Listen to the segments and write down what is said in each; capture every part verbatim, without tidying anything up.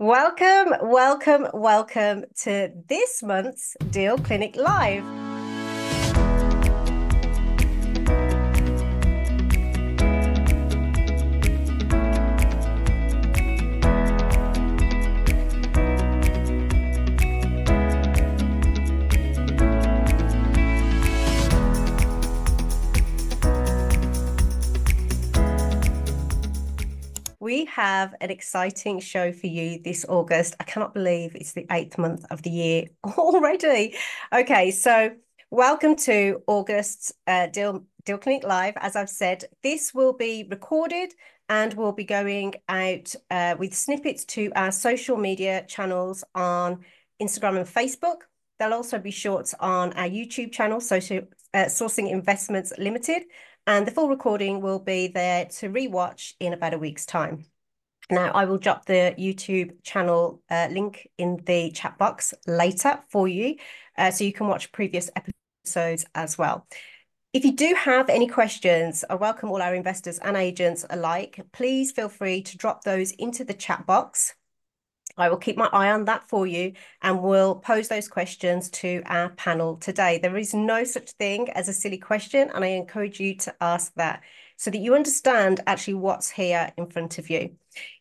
Welcome, welcome, welcome to this month's Deal Clinic Live. We have an exciting show for you this August. I cannot believe it's the eighth month of the year already. Okay, so welcome to August's uh, Deal, Deal Clinic Live. As I've said, this will be recorded and will be going out uh, with snippets to our social media channels on Instagram and Facebook. There'll also be shorts on our YouTube channel, Social, uh, Sourcing Investments Limited. And the full recording will be there to rewatch in about a week's time. Now, I will drop the YouTube channel uh, link in the chat box later for you, uh, so you can watch previous episodes as well. If you do have any questions, I welcome all our investors and agents alike. Please feel free to drop those into the chat box. I will keep my eye on that for you and will pose those questions to our panel today. There is no such thing as a silly question, and I encourage you to ask that so that you understand actually what's here in front of you.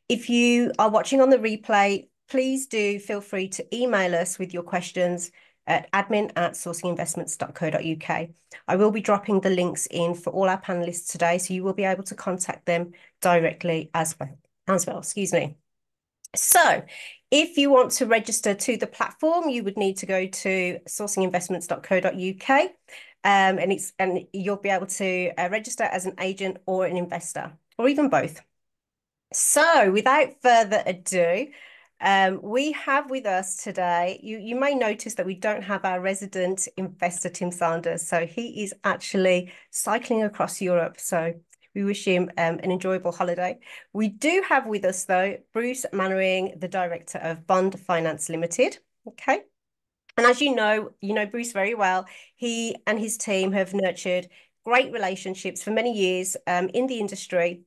If you are watching on the replay, please do feel free to email us with your questions at admin at sourcing investments dot co dot U K. I will be dropping the links in for all our panelists today, so you will be able to contact them directly as well. As well, excuse me. So if you want to register to the platform, you would need to go to sourcing investments dot co dot U K um, and it's and you'll be able to uh, register as an agent or an investor or even both. So without further ado, um, we have with us today, you, you may notice that we don't have our resident investor, Tim Sanders. So he is actually cycling across Europe. So we wish him um, an enjoyable holiday. We do have with us, though, Bruce Mainwaring, the director of Bond Finance Limited. Okay. And as you know, you know Bruce very well. He and his team have nurtured great relationships for many years um, in the industry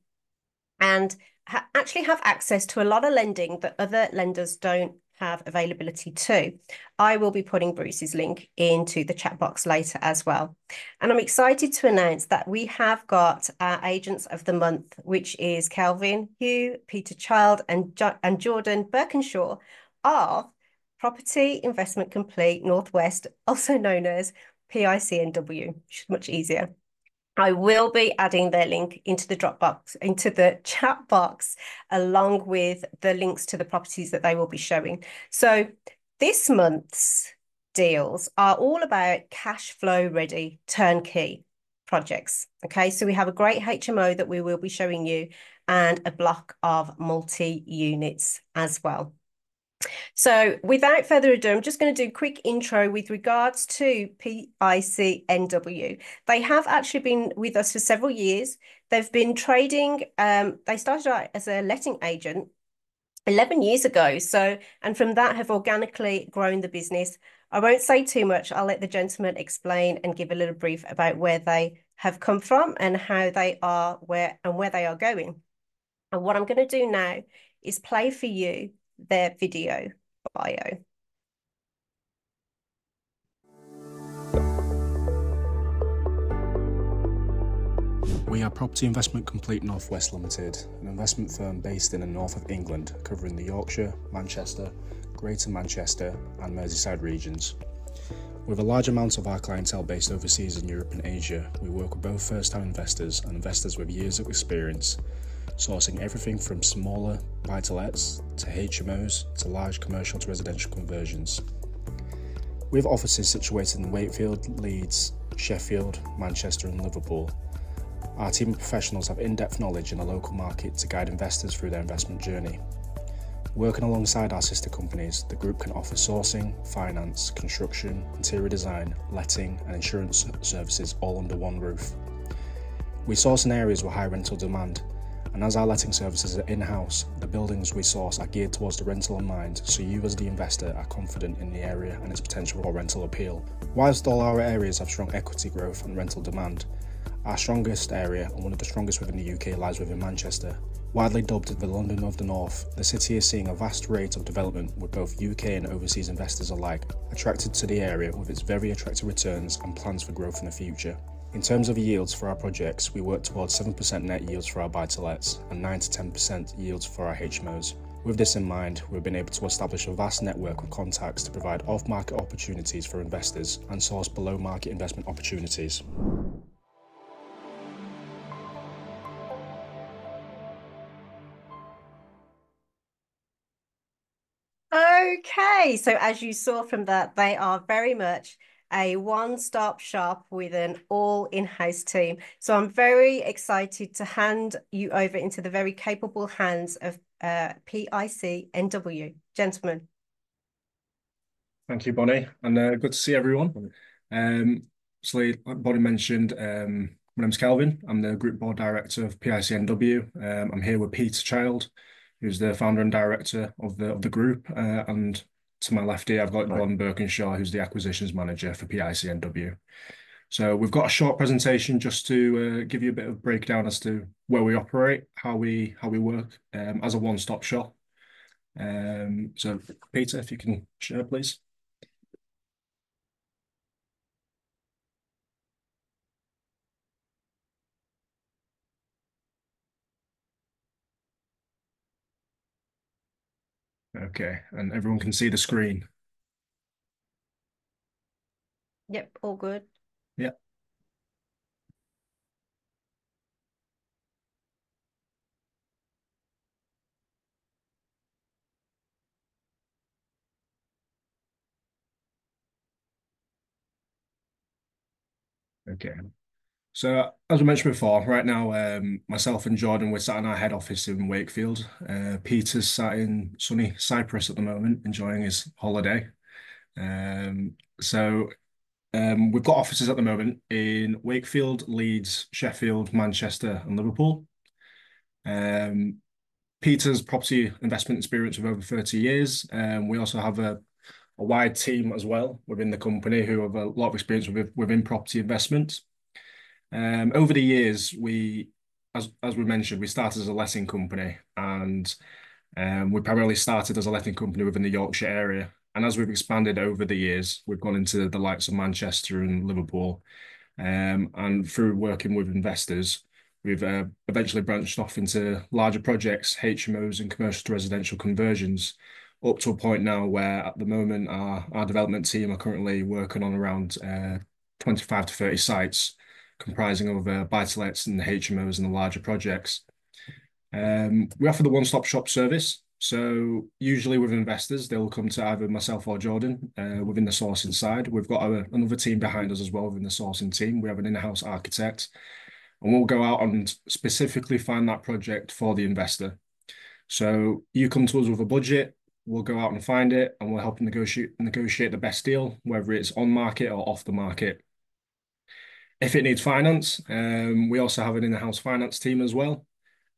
and ha actually have access to a lot of lending that other lenders don't have availability to. I will be putting Bruce's link into the chat box later as well. And I'm excited to announce that we have got our agents of the month, which is Kelvin Hugh, Peter Child and, jo and Jordan Birkenshaw of Property Investment Complete Northwest, also known as P I C N W, which is much easier. I will be adding their link into the Dropbox, into the chat box, along with the links to the properties that they will be showing. So this month's deals are all about cash flow ready turnkey projects. Okay, so we have a great H M O that we will be showing you and a block of multi-units as well. So without further ado, I'm just going to do a quick intro with regards to P I C N W. They have actually been with us for several years. They've been trading. Um, they started out as a letting agent eleven years ago. So, and from that have organically grown the business. I won't say too much. I'll let the gentleman explain and give a little brief about where they have come from and how they are where and where they are going. And what I'm going to do now is play for you their video bio. We are Property Investment Complete Northwest Limited, an investment firm based in the north of England, covering the Yorkshire, Manchester, Greater Manchester and Merseyside regions. With a large amount of our clientele based overseas in Europe and Asia, we work with both first-time investors and investors with years of experience, sourcing everything from smaller buy-to-lets to H M Os to large commercial to residential conversions. We have offices situated in Wakefield, Leeds, Sheffield, Manchester and Liverpool. Our team of professionals have in-depth knowledge in the local market to guide investors through their investment journey. Working alongside our sister companies, the group can offer sourcing, finance, construction, interior design, letting and insurance services all under one roof. We source in areas with high rental demand, and as our letting services are in-house, the buildings we source are geared towards the rental in mind, so you as the investor are confident in the area and its potential for rental appeal. Whilst all our areas have strong equity growth and rental demand, our strongest area and one of the strongest within the U K lies within Manchester, Widely dubbed the London of the North, the city is seeing a vast rate of development with both U K and overseas investors alike attracted to the area with its very attractive returns and plans for growth in the future. In terms of yields for our projects, we work towards seven percent net yields for our buy-to-lets and nine to ten percent yields for our H M Os. With this in mind, we've been able to establish a vast network of contacts to provide off-market opportunities for investors and source below-market investment opportunities. Okay, so as you saw from that, they are very much a one-stop shop with an all-in-house team. So I'm very excited to hand you over into the very capable hands of uh, P I C N W. Gentlemen. Thank you, Bonnie, and uh, good to see everyone. Um, so like Bonnie mentioned, um, my name's Kelvin. I'm the Group Board Director of P I C N W. Um, I'm here with Peter Child, who's the founder and director of the of the group, uh, and to my left here, I've got Jordan Birkenshaw, who's the acquisitions manager for P I C N W. So we've got a short presentation just to uh, give you a bit of breakdown as to where we operate, how we how we work um, as a one-stop shop. Um, so Peter, if you can share, please. Okay, and everyone can see the screen. Yep, all good. Yep. Okay. So as we mentioned before, right now, um, myself and Jordan, we're sat in our head office in Wakefield. Uh, Peter's sat in sunny Cyprus at the moment, enjoying his holiday. Um, so um, we've got offices at the moment in Wakefield, Leeds, Sheffield, Manchester and Liverpool. Um, Peter's property investment experience of over thirty years. Um, we also have a, a wide team as well within the company who have a lot of experience with, within property investment. Um, over the years, we, as as we mentioned, we started as a letting company, and um, we primarily started as a letting company within the Yorkshire area. And as we've expanded over the years, we've gone into the likes of Manchester and Liverpool. Um, and through working with investors, we've uh, eventually branched off into larger projects, H M Os and commercial to residential conversions, up to a point now where at the moment our, our development team are currently working on around uh, twenty-five to thirty sites, comprising of uh, buy-to-lets and the H M Os and the larger projects. Um, we offer the one-stop shop service. So usually with investors, they'll come to either myself or Jordan uh, within the sourcing side. We've got a, another team behind us as well within the sourcing team. We have an in-house architect, and we'll go out and specifically find that project for the investor. So you come to us with a budget, we'll go out and find it, and we'll help negotiate, negotiate the best deal, whether it's on market or off the market. If it needs finance, um, we also have an in-house finance team as well.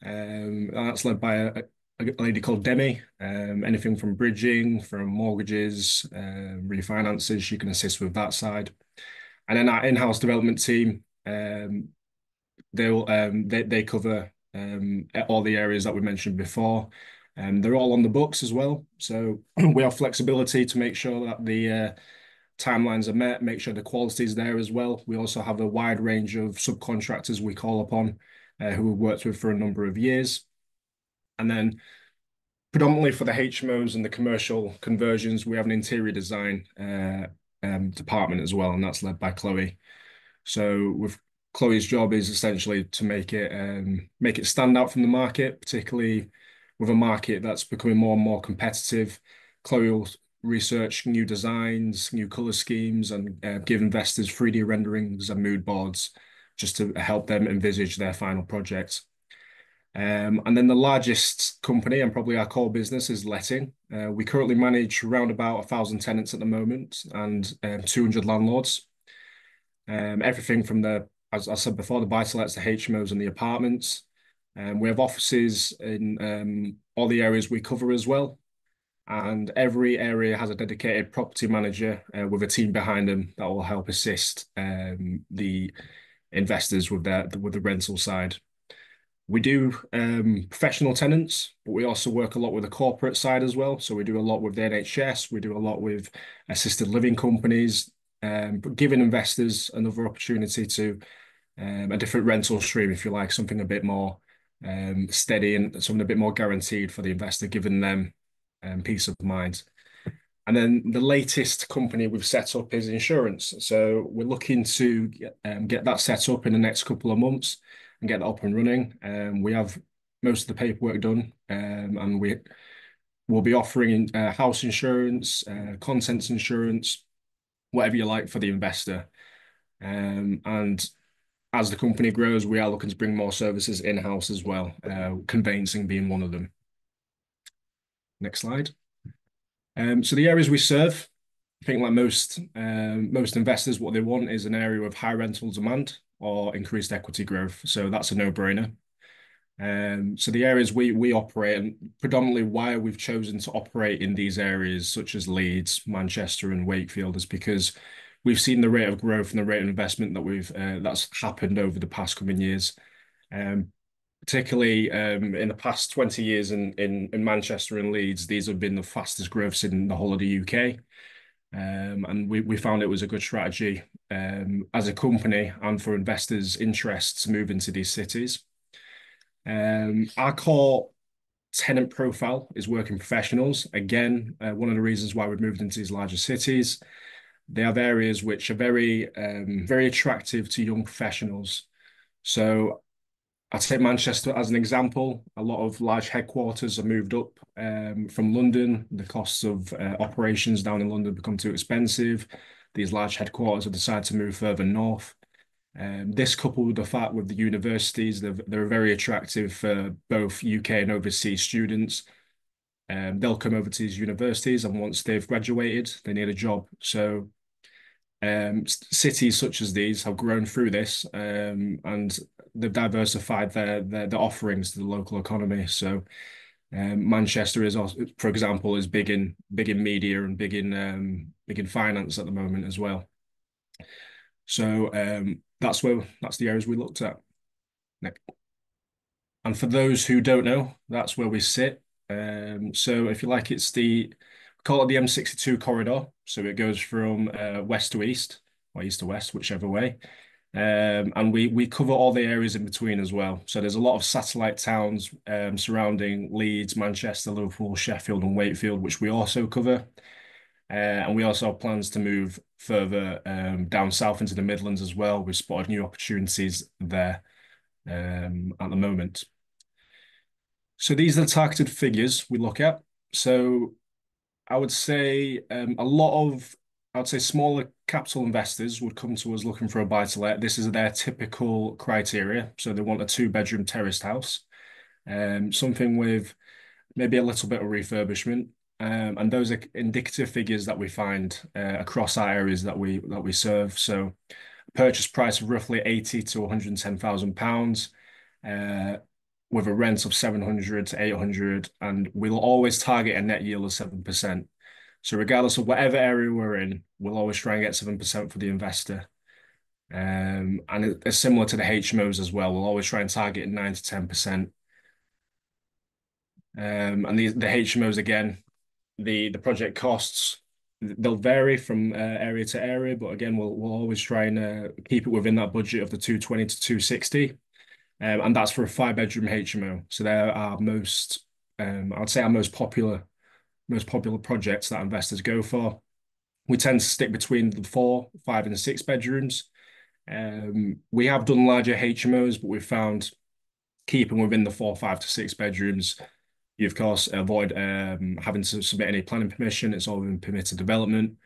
Um, and that's led by a, a lady called Demi. Um, anything from bridging, from mortgages, um, refinances, she can assist with that side. And then our in-house development team, um, they'll um, they they cover um, all the areas that we mentioned before. Um, they're all on the books as well, so we have flexibility to make sure that the uh, timelines are met, make sure the quality is there as well. We also have a wide range of subcontractors we call upon uh, who we've worked with for a number of years. And then predominantly for the H M Os and the commercial conversions, we have an interior design uh, um, department as well, and that's led by Chloe. So with Chloe's job is essentially to make it, um, make it stand out from the market, particularly with a market that's becoming more and more competitive. Chloe will research new designs, new color schemes, and uh, give investors three D renderings and mood boards just to help them envisage their final project. Um, and then the largest company and probably our core business is letting. Uh, we currently manage around about one thousand tenants at the moment and um, two hundred landlords. Um, everything from the, as I said before, the buy-to-lets, the H M Os and the apartments. Um, we have offices in um, all the areas we cover as well. And every area has a dedicated property manager uh, with a team behind them that will help assist um, the investors with their with the rental side. We do um, professional tenants, but we also work a lot with the corporate side as well. So we do a lot with the N H S, we do a lot with assisted living companies, um, but giving investors another opportunity to um, a different rental stream, if you like, something a bit more um, steady and something a bit more guaranteed for the investor, giving them um, peace of mind. And then the latest company we've set up is insurance. So we're looking to um, get that set up in the next couple of months and get that up and running. Um, we have most of the paperwork done, um, and we will be offering uh, house insurance, uh, contents insurance, whatever you like for the investor. Um, and as the company grows, we are looking to bring more services in-house as well, uh, conveyancing being one of them. Next slide. Um, so the areas we serve, I think like most, um, most investors, what they want is an area of high rental demand or increased equity growth. So that's a no-brainer. Um, so the areas we we operate, and predominantly why we've chosen to operate in these areas such as Leeds, Manchester and Wakefield, is because we've seen the rate of growth and the rate of investment that we've uh, that's happened over the past coming years. Um, particularly um, in the past twenty years in, in, in Manchester and Leeds, these have been the fastest growths in the whole of the U K. Um, and we, we found it was a good strategy um, as a company and for investors' interests moving to these cities. Um, our core tenant profile is working professionals. Again, uh, one of the reasons why we've moved into these larger cities. They have areas which are very, um, very attractive to young professionals. So I'll take Manchester as an example. A lot of large headquarters are moved up um, from London. The costs of uh, operations down in London become too expensive. These large headquarters have decided to move further north. Um, this coupled with the fact with the universities, they're, they're very attractive for both U K and overseas students. Um, they'll come over to these universities, and once they've graduated, they need a job. So um, cities such as these have grown through this, um, and they've diversified their, their their offerings to the local economy. So um, Manchester is, also, for example, is big in big in media and big in um, big in finance at the moment as well. So um, that's where that's the areas we looked at. And for those who don't know, that's where we sit. Um, so if you like, it's the we call it the M sixty-two corridor. So it goes from uh, west to east or east to west, whichever way. Um, and we we cover all the areas in between as well. So there's a lot of satellite towns um, surrounding Leeds, Manchester, Liverpool, Sheffield and Wakefield, which we also cover. Uh, and we also have plans to move further um, down south into the Midlands as well. We've spotted new opportunities there um, at the moment. So these are the targeted figures we look at. So I would say um, a lot of I'd say smaller capital investors would come to us looking for a buy-to-let. This is their typical criteria. So they want a two-bedroom terraced house, um, something with maybe a little bit of refurbishment. Um, and those are indicative figures that we find uh, across our areas that we that we serve. So purchase price of roughly eighty to one hundred and ten thousand pounds uh, with a rent of seven hundred to eight hundred. And we'll always target a net yield of seven percent. So regardless of whatever area we're in, we'll always try and get seven percent for the investor. Um, and it, it's similar to the H M Os as well. We'll always try and target nine to ten percent. Um, and the, the H M Os, again, the, the project costs, they'll vary from uh, area to area. But again, we'll, we'll always try and uh, keep it within that budget of the two twenty to two sixty. Um, and that's for a five-bedroom H M O. So they're our most, um, I'd say our most popular most popular projects that investors go for. We tend to stick between the four, five and six bedrooms. Um, we have done larger H M Os, but we've found keeping within the four, five to six bedrooms, you of course avoid um, having to submit any planning permission. It's all in permitted development,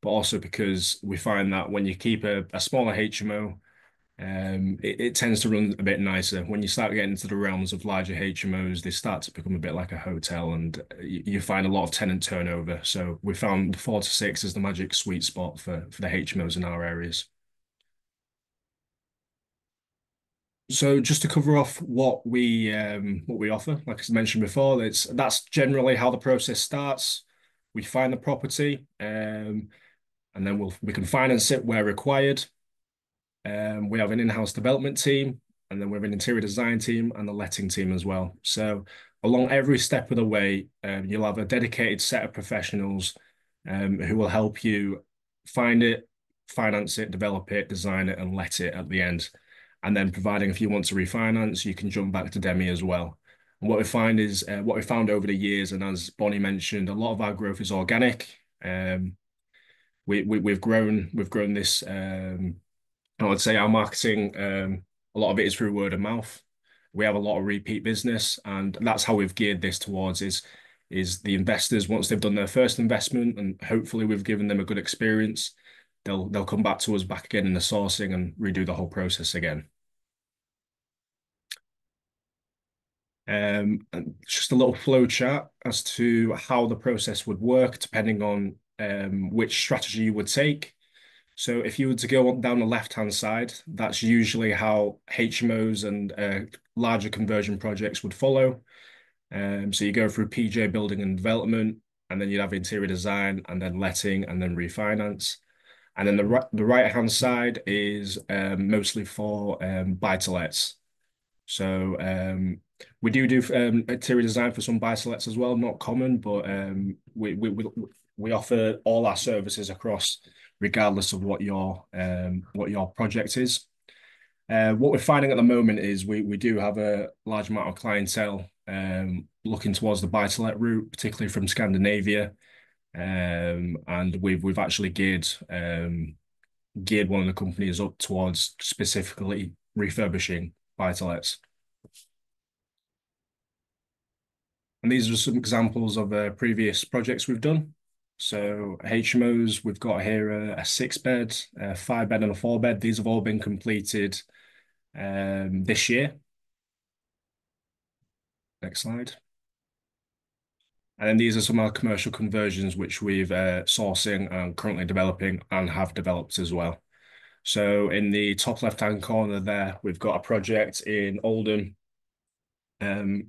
but also because we find that when you keep a, a smaller H M O, um, it, it tends to run a bit nicer. When you start getting into the realms of larger H M Os, they start to become a bit like a hotel, and you, you find a lot of tenant turnover. So we found four to six is the magic sweet spot for, for the H M Os in our areas. So just to cover off what we um, what we offer, like I mentioned before, it's, that's generally how the process starts. We find the property, um, and then we'll, we can finance it where required. Um, we have an in-house development team, and then we have an interior design team and a letting team as well. So along every step of the way, um, you'll have a dedicated set of professionals um, who will help you find it, finance it, develop it, design it, and let it at the end. And then providing if you want to refinance, you can jump back to Demi as well. And what we find is, uh, what we found over the years, and as Bonnie mentioned, a lot of our growth is organic. Um, we, we, we've grown, we've grown this, um, I would say our marketing, um, a lot of it is through word of mouth. We have a lot of repeat business, and that's how we've geared this towards is, is the investors, once they've done their first investment, and hopefully we've given them a good experience, they'll they'll come back to us back again in the sourcing and redo the whole process again. Um, and just a little flow chart as to how the process would work depending on um, which strategy you would take. So if you were to go on down the left-hand side, that's usually how H M Os and uh, larger conversion projects would follow. Um, so you go through P J building and development, and then you'd have interior design, and then letting, and then refinance. And then the right, the right-hand side is um, mostly for um, buy-to-lets. So um, we do do um, interior design for some buy-to-lets as well, not common, but um, we, we, we, we offer all our services across, regardless of what your, um, what your project is. Uh, what we're finding at the moment is we, we do have a large amount of clientele um, looking towards the buy-to-let route, particularly from Scandinavia. Um, and we've we've actually geared um, geared one of the companies up towards specifically refurbishing buy-to-lets. And these are some examples of uh, previous projects we've done. So H M Os, we've got here a, a six bed, a five bed, and a four bed. These have all been completed um, this year. Next slide. And then these are some of our commercial conversions, which we've uh, sourcing and currently developing and have developed as well. So in the top left-hand corner there, we've got a project in Oldham, um,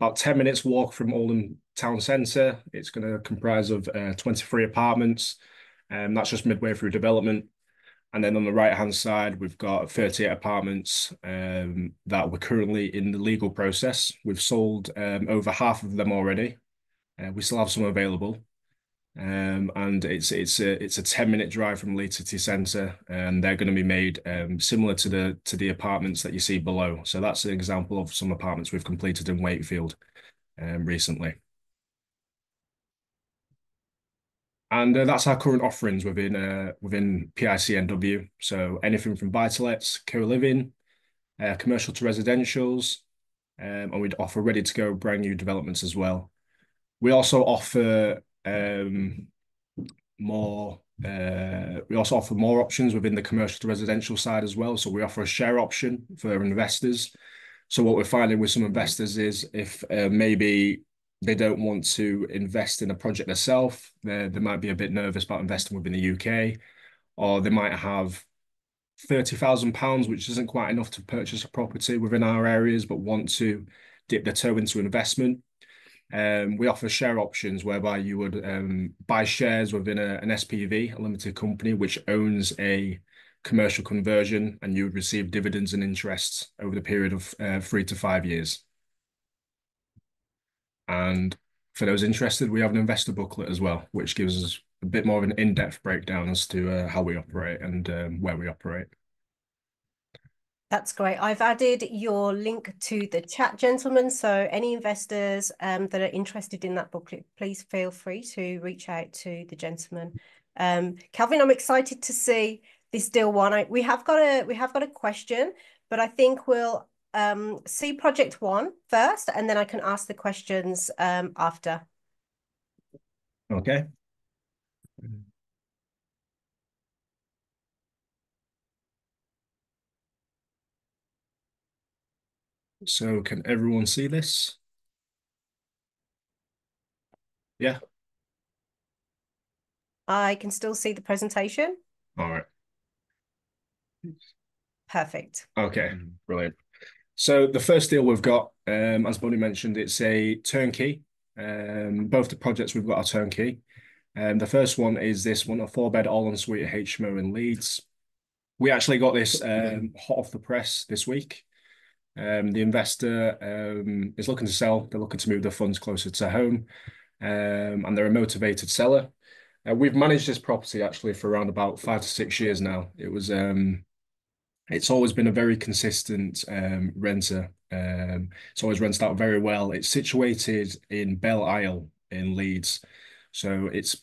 about ten minutes walk from Oldham town centre. It's going to comprise of uh, twenty-three apartments, and that's just midway through development. And then on the right-hand side, we've got thirty-eight apartments um, that we're currently in the legal process. We've sold um, over half of them already. Uh, we still have some available, um, and it's it's a it's a ten minute drive from Leeds City Centre, and they're going to be made um, similar to the to the apartments that you see below. So that's an example of some apartments we've completed in Wakefield um, recently, and uh, that's our current offerings within uh, within P I C N W. So anything from buy-to-lets, co-living, uh, commercial to residentials, um, and we'd offer ready to go brand new developments as well. We also offer um, more. Uh, we also offer more options within the commercial to residential side as well. So we offer a share option for investors. So what we're finding with some investors is if uh, maybe they don't want to invest in a project themselves, they they might be a bit nervous about investing within the U K, or they might have thirty thousand pounds, which isn't quite enough to purchase a property within our areas, but want to dip their toe into investment. Um, we offer share options whereby you would um, buy shares within a, an S P V, a limited company, which owns a commercial conversion, and you would receive dividends and interests over the period of uh, three to five years. And for those interested, we have an investor booklet as well, which gives us a bit more of an in-depth breakdown as to uh, how we operate and um, where we operate. That's great. I've added your link to the chat, gentlemen. So any investors um, that are interested in that booklet, please feel free to reach out to the gentleman. Um, Kelvin, I'm excited to see this deal one. I, we have got a we have got a question, but I think we'll um, see project one first, and then I can ask the questions um, after. Okay. So can everyone see this? Yeah. I can still see the presentation. All right. Perfect. Okay, brilliant. So the first deal we've got, um, as Bonnie mentioned, it's a turnkey. Um, both the projects we've got are turnkey. Um, the first one is this one, a four-bed all-en-suite H M O in Leeds. We actually got this um, hot off the press this week. Um, the investor um, is looking to sell. They're looking to move their funds closer to home, um, and they're a motivated seller. Uh, we've managed this property actually for around about five to six years now. It was, um, it's always been a very consistent um, renter. Um, it's always rented out very well. It's situated in Belle Isle in Leeds. So it's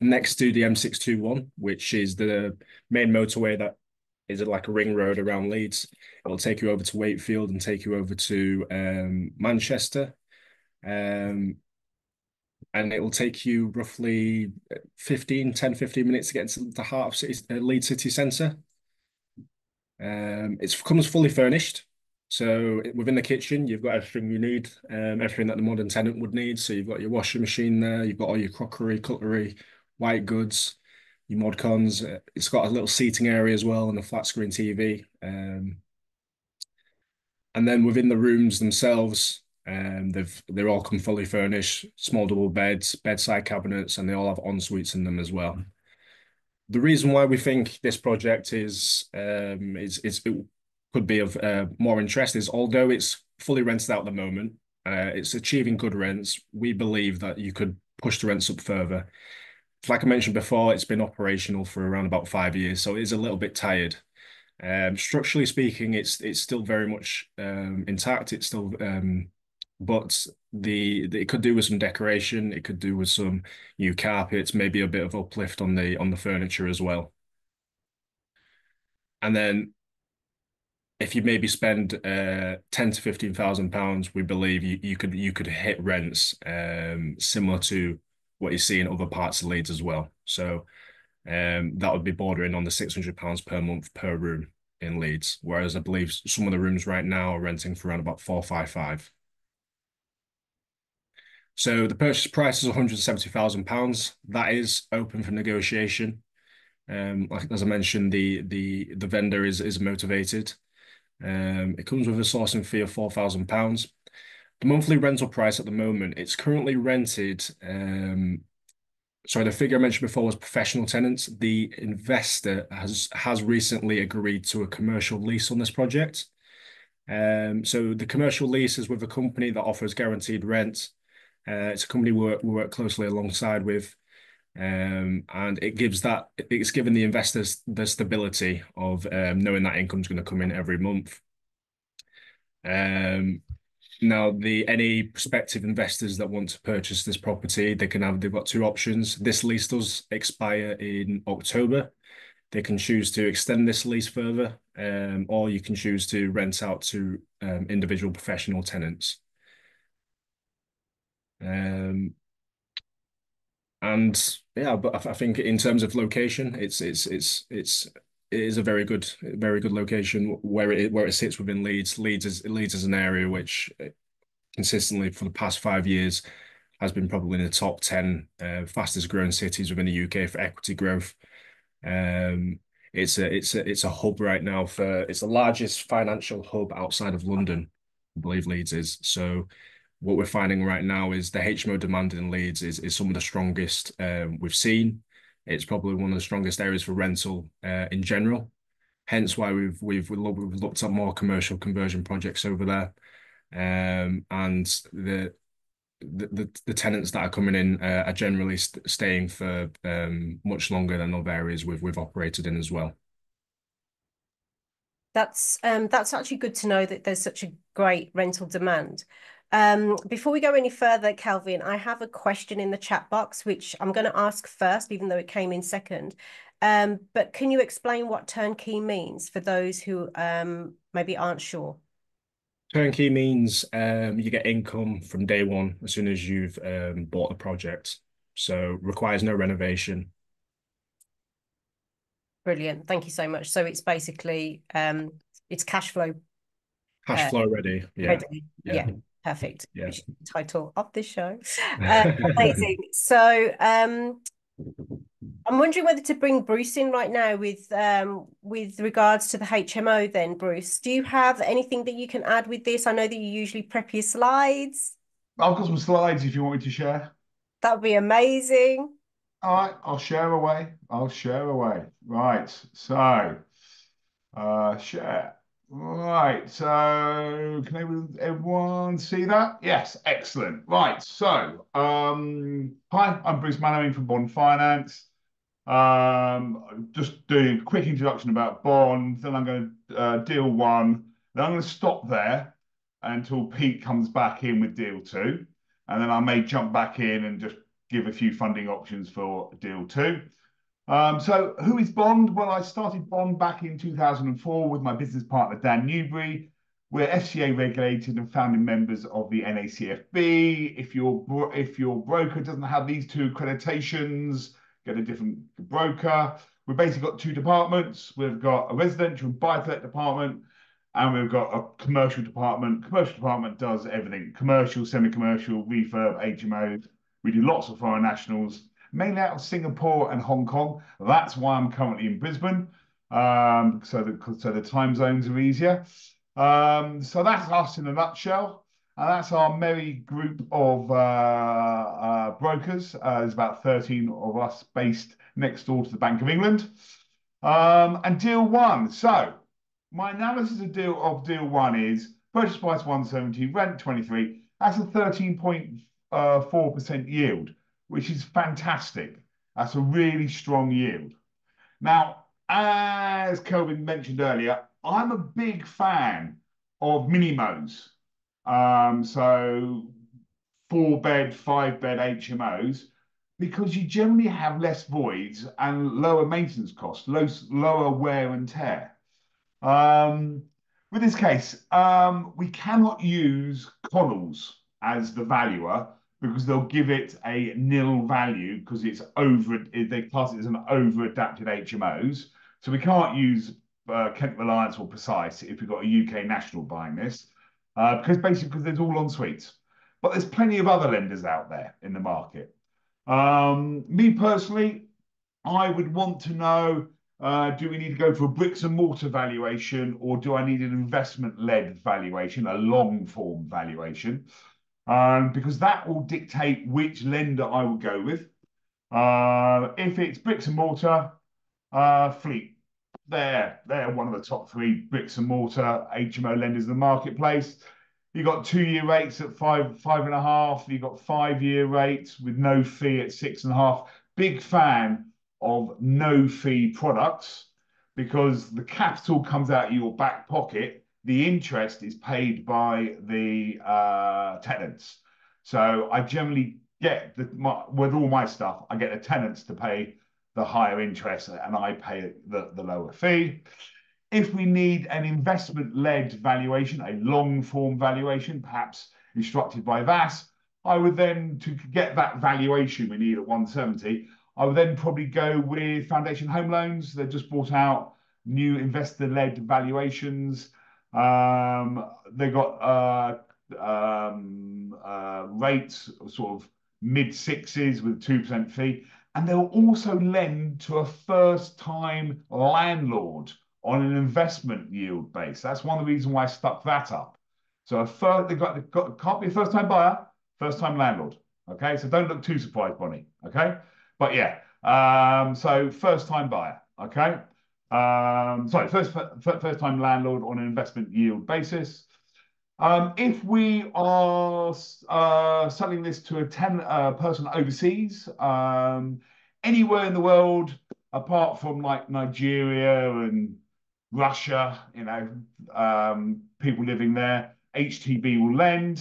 next to the M six twenty-one, which is the main motorway that is like a ring road around Leeds. It will take you over to Wakefield and take you over to um, Manchester. Um, and it will take you roughly fifteen, ten, fifteen minutes to get into the heart of city, uh, Leeds city centre. Um, it comes fully furnished. So within the kitchen, you've got everything you need, um, everything that the modern tenant would need. So you've got your washing machine there, you've got all your crockery, cutlery, white goods, your mod cons. It's got a little seating area as well and a flat screen T V. Um, and then within the rooms themselves, um, they've, they're all come fully furnished, small double beds, bedside cabinets, and they all have en suites in them as well. The reason why we think this project is, um, is, is it, could be of uh, more interest is, although it's fully rented out at the moment, uh, it's achieving good rents. We believe that you could push the rents up further. Like I mentioned before, it's been operational for around about five years, so it is a little bit tired. Um, structurally speaking, it's it's still very much um, intact. It's still, um, but the, the it could do with some decoration. It could do with some new carpets, maybe a bit of uplift on the on the furniture as well. And then, if you maybe spend uh, ten to fifteen thousand pounds, we believe you, you could you could hit rents um, similar to what you see in other parts of Leeds as well. So um, that would be bordering on the six hundred pounds per month per room in Leeds, whereas I believe some of the rooms right now are renting for around about four five five. So the purchase price is one hundred seventy thousand pounds. That is open for negotiation. Um, like as I mentioned, the the the vendor is is motivated. Um, it comes with a sourcing fee of four thousand pounds. The monthly rental price at the moment, it's currently rented. Um, sorry, the figure I mentioned before was professional tenants. The investor has, has recently agreed to a commercial lease on this project. Um, so the commercial lease is with a company that offers guaranteed rent. Uh, it's a company we work, we work closely alongside with. Um, and it gives that it's given the investors the stability of um, knowing that income's going to come in every month. Um, now, the any prospective investors that want to purchase this property, they can have they've got two options. This lease does expire in October. They can choose to extend this lease further, um, or you can choose to rent out to um, individual professional tenants. Um. And yeah, but I think in terms of location, it's it's it's it's it is a very good very good location where it where it sits within Leeds. Leeds is Leeds is an area which consistently for the past five years has been probably in the top ten uh, fastest growing cities within the U K for equity growth. Um, it's a it's a it's a hub right now for it's the largest financial hub outside of London, I believe Leeds is. So what we're finding right now is the H M O demand in Leeds is, is some of the strongest um, we've seen. It's probably one of the strongest areas for rental uh, in general. Hence why we've we've we've looked at more commercial conversion projects over there, um, and the, the the the tenants that are coming in uh, are generally st staying for um, much longer than other areas we've we've operated in as well. That's um that's actually good to know that there's such a great rental demand. Um, before we go any further, Kelvin, I have a question in the chat box, which I'm going to ask first, even though it came in second. Um, but can you explain what turnkey means for those who um, maybe aren't sure? Turnkey means um, you get income from day one as soon as you've um, bought the project. So requires no renovation. Brilliant. Thank you so much. So it's basically, um, it's cash flow. Cash uh, flow ready. Yeah. Ready. Yeah. yeah. Perfect. Yes. Title of this show. Uh, amazing. So um, I'm wondering whether to bring Bruce in right now with um, with regards to the H M O then, Bruce. Do you have anything that you can add with this? I know that you usually prep your slides. I've got some slides if you want me to share. That would be amazing. All right. I'll share away. I'll share away. Right. So uh, share. Right, so can everyone see that? Yes, excellent. Right, so um, hi, I'm Bruce Mainwaring from Bond Finance. Um, just doing a quick introduction about Bond, then I'm going to uh, deal one, then I'm going to stop there until Pete comes back in with deal two, and then I may jump back in and just give a few funding options for deal two. Um, so who is Bond? Well, I started Bond back in two thousand four with my business partner, Dan Newbury. We're F C A regulated and founding members of the N A C F B. If your, if your broker doesn't have these two accreditations, get a different broker. We've basically got two departments. We've got a residential buy-to-let department, and we've got a commercial department. Commercial department does everything: commercial, semi-commercial, refurb, H M O. We do lots of foreign nationals, mainly out of Singapore and Hong Kong. That's why I'm currently in Brisbane, um, so, the, so the time zones are easier. Um, so that's us in a nutshell, and that's our merry group of uh, uh, brokers. Uh, there's about thirteen of us based next door to the Bank of England. Um, and deal one. So my analysis of deal, of deal one is purchase price one seventy, rent twenty-three. That's a thirteen point four percent yield, which is fantastic. That's a really strong yield. Now, as Kelvin mentioned earlier, I'm a big fan of minimos. Um, so four bed, five bed H M Os, because you generally have less voids and lower maintenance costs, low, lower wear and tear. Um, with this case, um, we cannot use Connells as the valuer, because they'll give it a nil value because it's over, they class it as an over-adapted H M Os. So we can't use uh, Kent Reliance or Precise if we've got a U K national buying this, uh, because basically because there's all en suites. But there's plenty of other lenders out there in the market. Um, me personally, I would want to know, uh, do we need to go for a bricks and mortar valuation, or do I need an investment-led valuation, a long-form valuation? Um, because that will dictate which lender I will go with. Uh, if it's bricks and mortar, uh, Fleet. They're, they're one of the top three bricks and mortar H M O lenders in the marketplace. You've got two-year rates at five, five and a half. You've got five-year rates with no fee at six and a half. Big fan of no-fee products, because the capital comes out of your back pocket. The interest is paid by the uh, tenants. So I generally get, the, my, with all my stuff, I get the tenants to pay the higher interest and I pay the, the lower fee. If we need an investment-led valuation, a long-form valuation, perhaps instructed by V A S, I would then, to get that valuation we need at one seventy, I would then probably go with Foundation Home Loans. They've just brought out new investor-led valuations. Um, they got uh, um, uh, rates sort of mid sixes with two percent fee, and they'll also lend to a first time landlord on an investment yield base. That's one of the reasons why I stuck that up. So a first, they got, they got can't be a first time buyer, first time landlord. Okay, so don't look too surprised, Bonnie. Okay, but yeah, um, so first time buyer. Okay. Um, sorry, first, first time landlord on an investment yield basis. Um, if we are uh, selling this to a ten, uh, person overseas, um, anywhere in the world, apart from like Nigeria and Russia, you know, um, people living there, H T B will lend.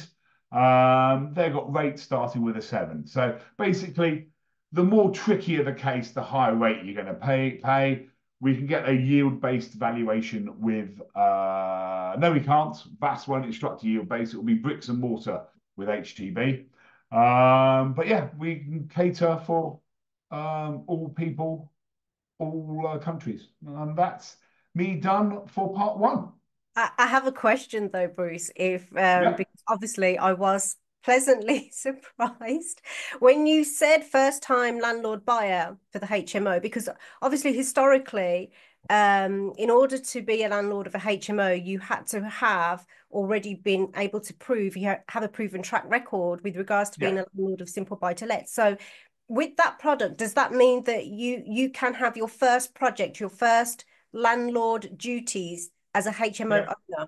Um, they've got rates starting with a seven. So basically, the more trickier the case, the higher rate you're going to pay, pay. We can get a yield-based valuation with, uh, no, we can't. V A S won't instruct a yield-based. It will be bricks and mortar with H T B. Um, but yeah, we can cater for um, all people, all uh, countries. And that's me done for part one. I, I have a question though, Bruce, if um, yeah. because obviously I was pleasantly surprised when you said first time landlord buyer for the H M O, because obviously historically um in order to be a landlord of a H M O, you had to have already been able to prove you ha have a proven track record with regards to being yeah. a landlord of simple buy to let. So with that product, does that mean that you you can have your first project, your first landlord duties as a H M O yeah. owner?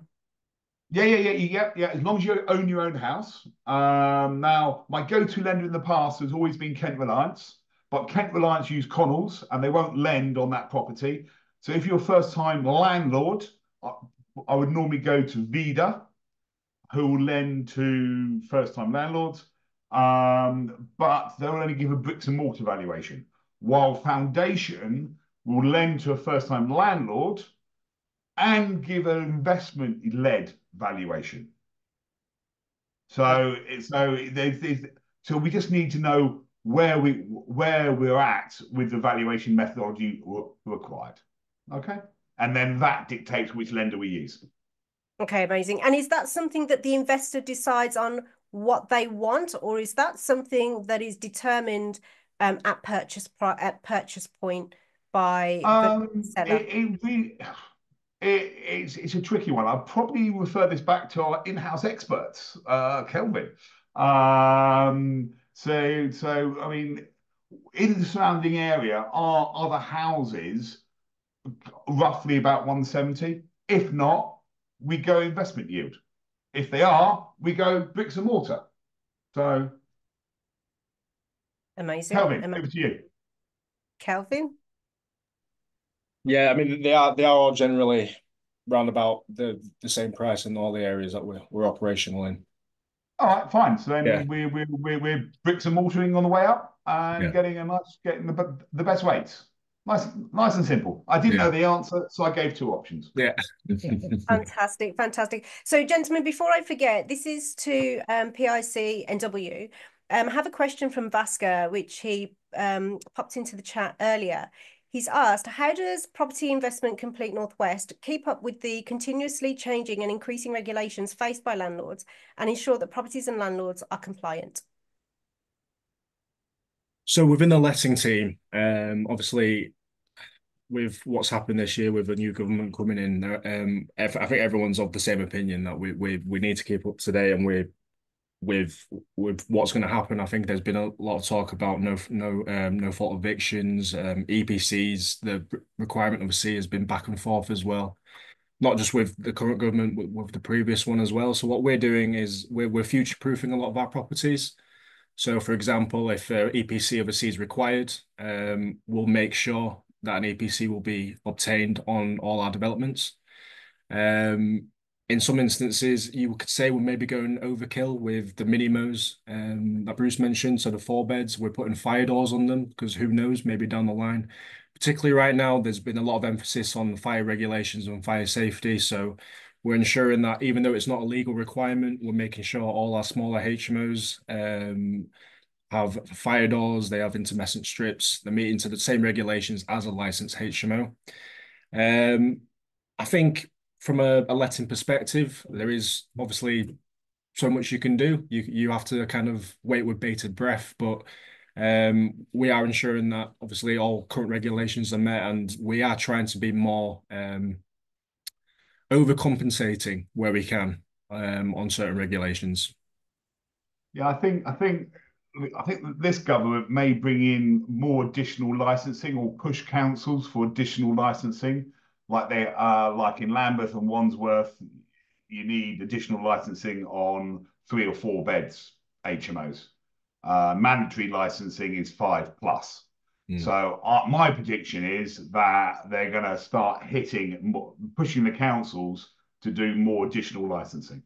Yeah, yeah, yeah, yeah, yeah. As long as you own your own house. Um, now, my go-to lender in the past has always been Kent Reliance, but Kent Reliance use Connells and they won't lend on that property. So if you're a first-time landlord, I, I would normally go to Vida, who will lend to first-time landlords, um, but they'll only give a bricks and mortar valuation, while Foundation will lend to a first-time landlord and give an investment-led valuation. So it's no, there's, there's, so we just need to know where we where we're at with the valuation methodology required. Okay, and then that dictates which lender we use. Okay, amazing. And is that something that the investor decides on what they want, or is that something that is determined um, at purchase at purchase point by um, the seller? It, it really, It, it's, it's a tricky one. I'll probably refer this back to our in-house experts, uh, Kelvin. Um, so, so I mean, in the surrounding area, are other houses roughly about one seventy? If not, we go investment yield. If they are, we go bricks and mortar. So, amazing. Kelvin, Am over to you. Kelvin? Yeah, I mean, they are they are all generally round about the, the same price in all the areas that we're, we're operational in. All right, fine. So then yeah. we're, we're, we're, we're bricks and mortaring on the way up and yeah. getting a nice, getting the, the best weights. Nice, nice and simple. I didn't yeah. know the answer, so I gave two options. Yeah. Fantastic, fantastic. So, gentlemen, before I forget, this is to um, P I C and W. Um, I have a question from Vasca, which he um, popped into the chat earlier. He's asked, how does Property Investment Complete Northwest keep up with the continuously changing and increasing regulations faced by landlords and ensure that properties and landlords are compliant? So within the letting team, um, obviously, with what's happened this year with a new government coming in, um, I think everyone's of the same opinion that we we, we need to keep up to date and we're with with what's going to happen. I think there's been a lot of talk about no no um, no fault evictions, um, E P Cs. The requirement of a C has been back and forth as well, not just with the current government, but with the previous one as well. So what we're doing is we're we're future proofing a lot of our properties. So for example, if uh, E P C of a C is required, um, we'll make sure that an E P C will be obtained on all our developments. Um, In some instances, you could say we're maybe going overkill with the minimos um, that Bruce mentioned. So the four beds, we're putting fire doors on them because who knows, maybe down the line. Particularly right now, there's been a lot of emphasis on fire regulations and fire safety. So we're ensuring that even though it's not a legal requirement, we're making sure all our smaller H M Os um, have fire doors, they have intermittent strips, they're meeting to the same regulations as a licensed H M O. Um, I think... From a, a letting perspective, there is obviously so much you can do. You you have to kind of wait with bated breath, but um, we are ensuring that obviously all current regulations are met, and we are trying to be more um, overcompensating where we can um, on certain regulations. Yeah, I think I think I think this government may bring in more additional licensing or push councils for additional licensing. Like they are, like in Lambeth and Wandsworth, you need additional licensing on three or four beds H M Os. Uh, mandatory licensing is five plus. Mm. So uh, my prediction is that they're going to start hitting, more, pushing the councils to do more additional licensing.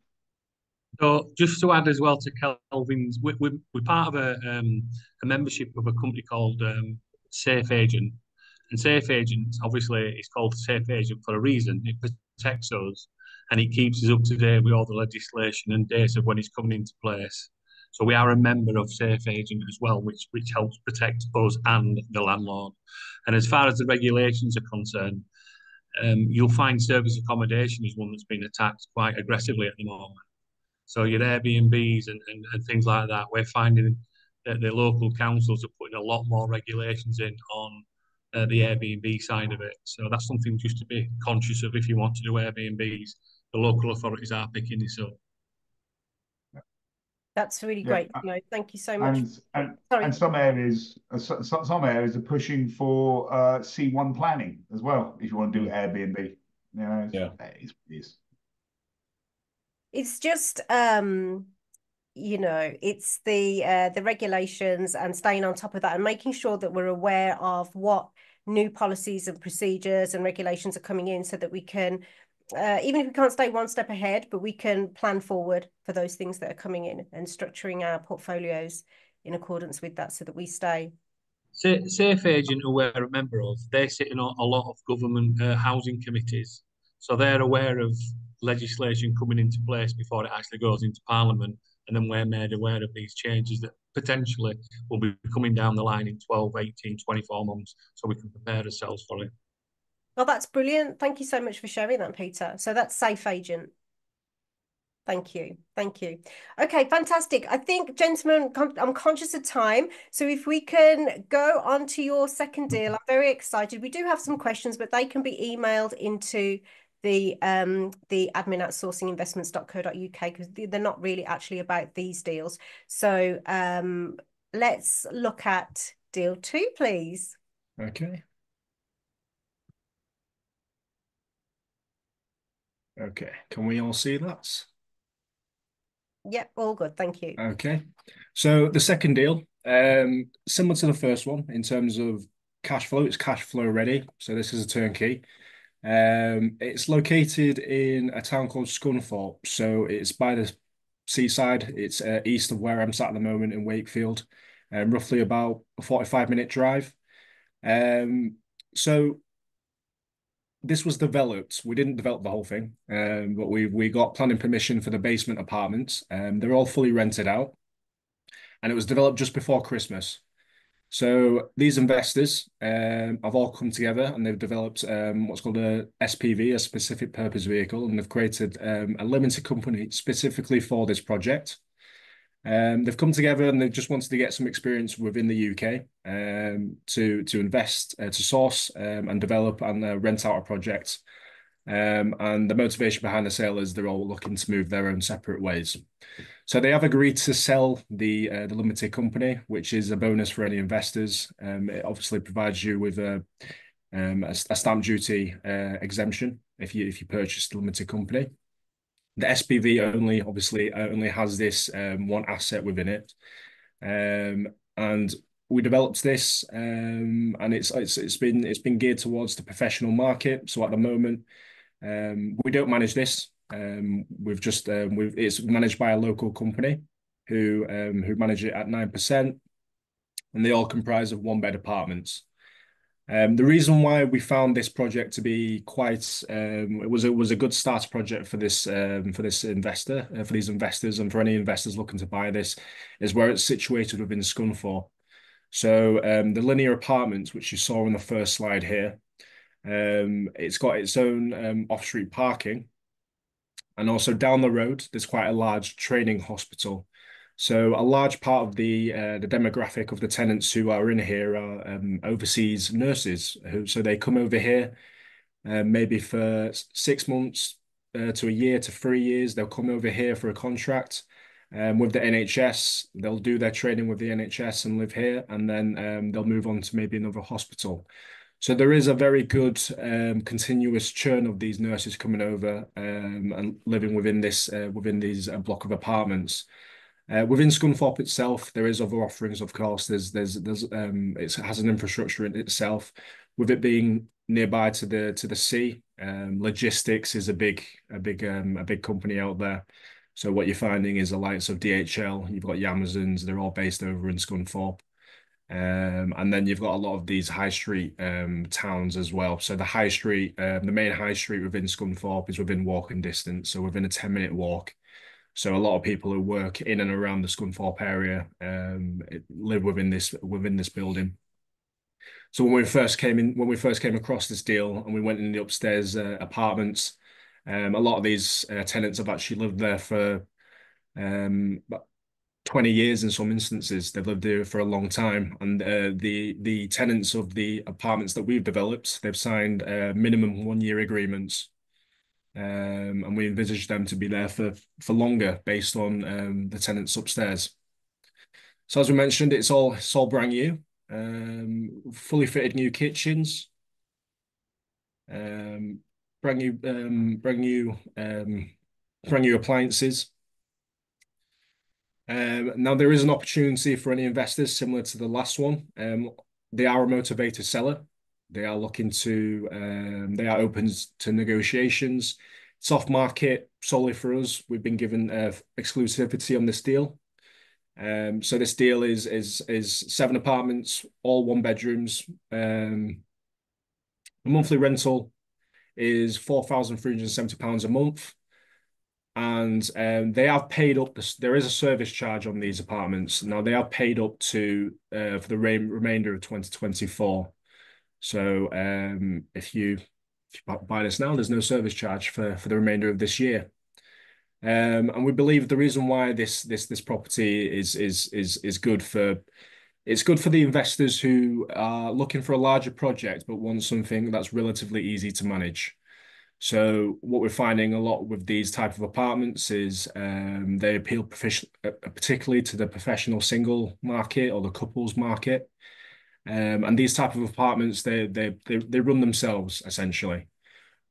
So just to add as well to Kelvin's, we, we, we're part of a, um, a membership of a company called um, Safe Agent. And Safe Agent, obviously, it's called Safe Agent for a reason. It protects us and it keeps us up to date with all the legislation and dates of when it's coming into place. So we are a member of Safe Agent as well, which, which helps protect us and the landlord. And as far as the regulations are concerned, um, you'll find service accommodation is one that's been attacked quite aggressively at the moment. So your Airbnbs and, and, and things like that, we're finding that the local councils are putting a lot more regulations in on Uh, the Airbnb side of it. So that's something just to be conscious of if you want to do Airbnbs. The local authorities are picking this up. That's really great. Yeah. No, thank you so much. And, and, Sorry. and some areas some areas are pushing for uh, C one planning as well if you want to do Airbnb. Yeah, yeah. He's, he's... It's just, um, you know, it's the uh, the regulations and staying on top of that and making sure that we're aware of what new policies and procedures and regulations are coming in so that we can, uh, even if we can't stay one step ahead, but we can plan forward for those things that are coming in and structuring our portfolios in accordance with that so that we stay. Safe Agent are aware, a member of, they sit in a lot of government uh, housing committees. So they're aware of legislation coming into place before it actually goes into Parliament, and then we're made aware of these changes that potentially will be coming down the line in twelve, eighteen, twenty-four months, so we can prepare ourselves for it. Well, that's brilliant. Thank you so much for sharing that, Peter. So that's Safe Agent. Thank you. Thank you. Okay, fantastic. I think, gentlemen, I'm conscious of time. So if we can go on to your second deal, I'm very excited. We do have some questions, but they can be emailed into the um the admin at sourcing investments dot co dot U K because they're not really actually about these deals. So um let's look at deal two, please. Okay. Okay. Can we all see that? Yep, all good. Thank you. Okay. So the second deal, um, similar to the first one in terms of cash flow, it's cash flow ready. So this is a turnkey. Um, it's located in a town called Scunthorpe. So it's by the seaside. It's uh, east of where I'm sat at the moment in Wakefield, um, roughly about a forty-five minute drive. Um, so this was developed. We didn't develop the whole thing, um, but we we got planning permission for the basement apartments. Um, they're all fully rented out, and it was developed just before Christmas. So these investors um, have all come together and they've developed um, what's called a S P V, a specific purpose vehicle, and they've created um, a limited company specifically for this project. Um, they've come together and they've just wanted to get some experience within the U K um, to, to invest, uh, to source um, and develop and uh, rent out a project. Um, and the motivation behind the sale is they're all looking to move their own separate ways. So they have agreed to sell the uh, the limited company, which is a bonus for any investors. Um, it obviously provides you with a, um, a, a stamp duty uh, exemption if you if you purchase the limited company. The S P V only obviously only has this um, one asset within it, um, and we developed this, um, and it's it's it's been it's been geared towards the professional market. So at the moment, um, we don't manage this. Um, we've just um, we've it's managed by a local company, who um, who manage it at nine percent, and they all comprise of one bed apartments. Um, the reason why we found this project to be quite um, it was it was a good start project for this um, for this investor uh, for these investors and for any investors looking to buy this is where it's situated within Scunthorpe. So um, the Linear Apartments, which you saw on the first slide here, um, it's got its own um, off-street parking, and also down the road there's quite a large training hospital. So a large part of the uh, the demographic of the tenants who are in here are um, overseas nurses. Who, so they come over here uh, maybe for six months uh, to a year to three years. They'll come over here for a contract um, with the N H S. They'll do their training with the N H S and live here, and then um, they'll move on to maybe another hospital. So there is a very good um, continuous churn of these nurses coming over um, and living within this uh, within these uh, block of apartments. Uh, within Scunthorpe itself, there is other offerings, of course. There's, there's, there's, um, it has an infrastructure in itself, with it being nearby to the to the sea. Um, logistics is a big, a big, um, a big company out there. So what you're finding is the likes of D H L. You've got your Amazons. They're all based over in Scunthorpe, um, and then you've got a lot of these high street um, towns as well. So the high street, um, the main high street within Scunthorpe is within walking distance, so within a ten minute walk. So a lot of people who work in and around the Scunthorpe area um, live within this within this building. So when we first came in, when we first came across this deal, and we went in the upstairs uh, apartments, um, a lot of these uh, tenants have actually lived there for um, twenty years in some instances. They've lived there for a long time, and uh, the the tenants of the apartments that we've developed, they've signed uh, minimum one year agreements. Um, and we envisage them to be there for, for longer based on um, the tenants upstairs. So as we mentioned, it's all, it's all brand new, um, fully fitted new kitchens, um, brand new, um, brand new, um, brand new appliances. Um, now there is an opportunity for any investors similar to the last one. Um, they are a motivated seller. They are looking to, um, they are open to negotiations. It's off market solely for us. We've been given uh, exclusivity on this deal. Um, so this deal is is is seven apartments, all one bedrooms. Um, the monthly rental is four thousand three hundred and seventy pounds a month. And um, they have paid up, the, there is a service charge on these apartments. Now they are paid up to uh, for the re remainder of twenty twenty-four. So um, if you, if you buy this now, there's no service charge for, for the remainder of this year. Um, and we believe the reason why this this this property is is is is good for, it's good for the investors who are looking for a larger project but want something that's relatively easy to manage. So what we're finding a lot with these type of apartments is um, they appeal particularly to the professional single market or the couples market, um, and these type of apartments they they they they run themselves essentially.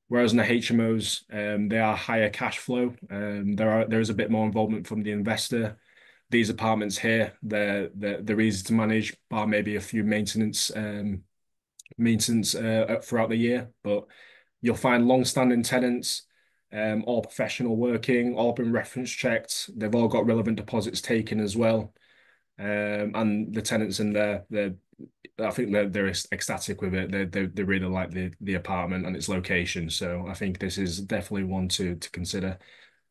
Whereas in the H M Os, um, they are higher cash flow. Um, there are there is a bit more involvement from the investor. These apartments here, they're they're, they're easy to manage, bar maybe a few maintenance um, maintenance uh, throughout the year, but you'll find long-standing tenants, um, all professional working, all been reference checked. They've all got relevant deposits taken as well. Um, and the tenants in there, they're, I think they're, they're ecstatic with it. They, they, they really like the, the apartment and its location. So I think this is definitely one to, to consider.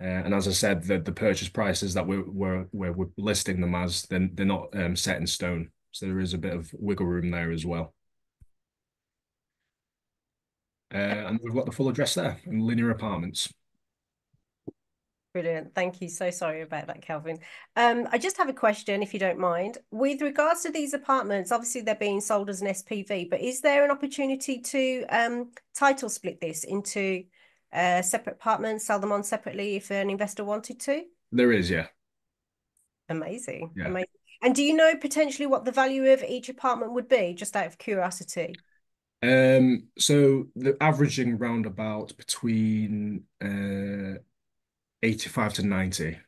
Uh, and as I said, the, the purchase prices that we're, we're, we're listing them as, then they're not um, set in stone. So there is a bit of wiggle room there as well. Uh, and we've got the full address there in Linear Apartments. Brilliant. Thank you. So sorry about that, Kelvin. Um, I just have a question, if you don't mind. With regards to these apartments, obviously they're being sold as an S P V, but is there an opportunity to um, title split this into uh, separate apartments, sell them on separately if an investor wanted to? There is, yeah. Amazing. Yeah. Amazing. And do you know potentially what the value of each apartment would be, just out of curiosity? Um, so the averaging round about between uh, eighty-five to ninety,